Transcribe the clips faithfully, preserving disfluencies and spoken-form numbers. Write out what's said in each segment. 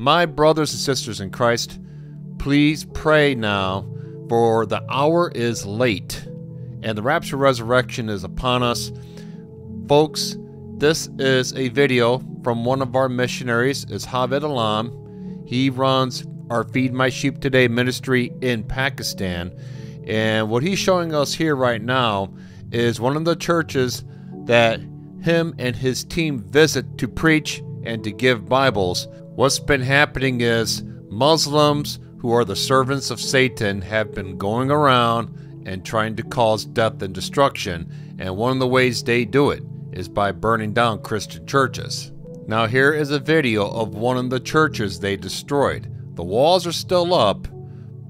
My brothers and sisters in Christ, please pray now, for the hour is late, and the rapture resurrection is upon us. Folks, this is a video from one of our missionaries. It's Javed Alam. He runs our Feed My Sheep Today ministry in Pakistan. And what he's showing us here right now is one of the churches that him and his team visit to preach and to give Bibles. What's been happening is Muslims, who are the servants of Satan, have been going around and trying to cause death and destruction. And one of the ways they do it is by burning down Christian churches. Now here is a video of one of the churches they destroyed. The walls are still up,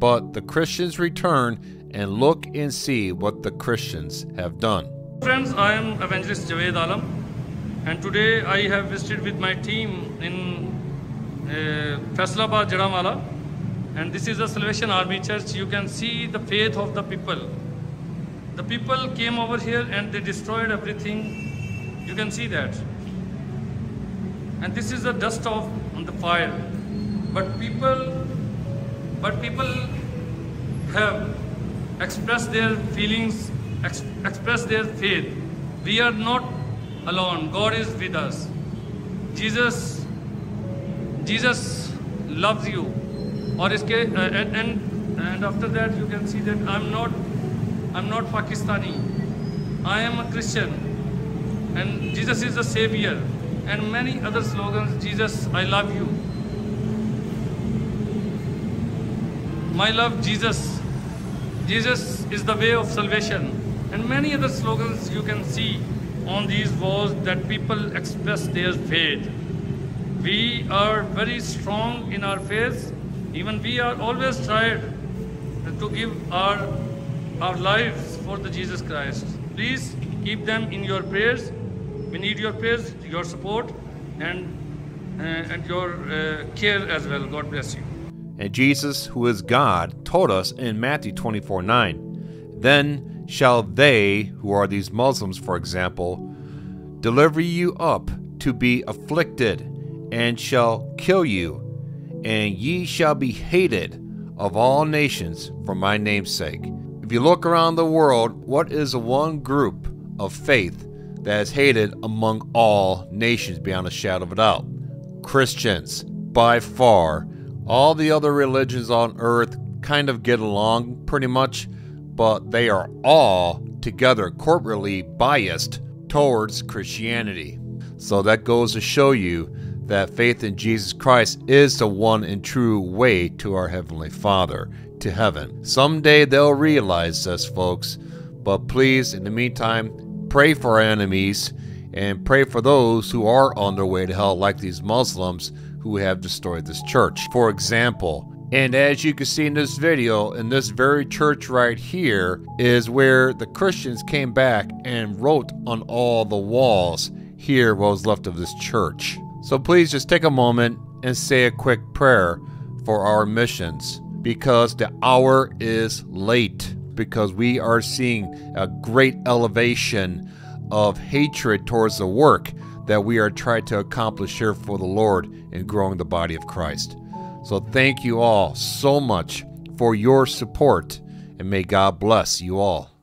but the Christians return and look and see what the Christians have done. Friends, I am Evangelist Javed Alam, and today I have visited with my team in uh, Faisalabad, Jaranwala, and this is the Salvation Army Church. You can see the faith of the people. The people came over here and they destroyed everything. You can see that. And this is the dust of the fire. But people, but people have expressed their feelings, ex expressed their faith. We are not alone. God is with us. Jesus, Jesus loves you. Or iske, uh, and, and, and after that you can see that I'm not, I'm not Pakistani. I am a Christian. And Jesus is the Savior. And many other slogans. Jesus, I love you. My love, Jesus. Jesus is the way of salvation. And many other slogans you can see on these walls that people express their faith. We are very strong in our faith. Even we are always tried to give our our lives for the Jesus Christ. Please keep them in your prayers. We need your prayers, your support, and uh, and your uh, care as well. God bless you. And Jesus, who is God, told us in Matthew twenty-four nine, then shall they, who are these Muslims, for example, deliver you up to be afflicted, and shall kill you, and ye shall be hated of all nations for my name's sake. If you look around the world, what is the one group of faith that is hated among all nations beyond a shadow of a doubt? Christians, by far. All the other religions on earth kind of get along pretty much, but they are all together corporately biased towards Christianity. So that goes to show you that faith in Jesus Christ is the one and true way to our Heavenly Father, to heaven. Someday they'll realize this, folks, but please, in the meantime, pray for our enemies and pray for those who are on their way to hell, like these Muslims who have destroyed this church, for example. And as you can see in this video, in this very church right here is where the Christians came back and wrote on all the walls here what was left of this church. So please just take a moment and say a quick prayer for our missions, because the hour is late, because we are seeing a great elevation of hatred towards the work that we are trying to accomplish here for the Lord in growing the body of Christ. So thank you all so much for your support, and may God bless you all.